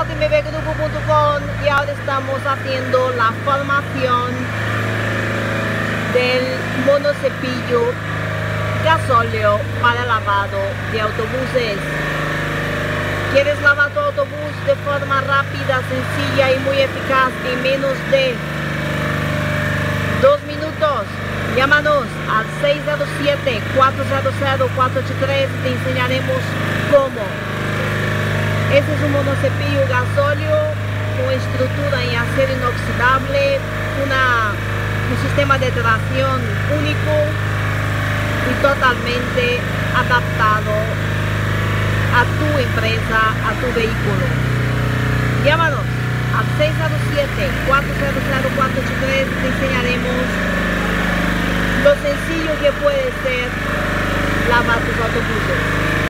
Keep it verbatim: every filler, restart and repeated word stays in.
a jmb grupo punto com y ahora estamos haciendo la formación del monocepillo gasóleo para lavado de autobuses. ¿Quieres lavar tu autobús de forma rápida, sencilla y muy eficaz en menos de dos minutos? Llámanos al seis cero siete, cuatro cero cero, cuatro ocho tres y te enseñaremos cómo. Este es un monocepillo gasóleo con estructura en acero inoxidable, una, un sistema de tracción único y totalmente adaptado a tu empresa, a tu vehículo. Llámanos al seis cero siete, cuatro cero cero, cuatro ocho tres y te enseñaremos lo sencillo que puede ser lavar tus autobuses.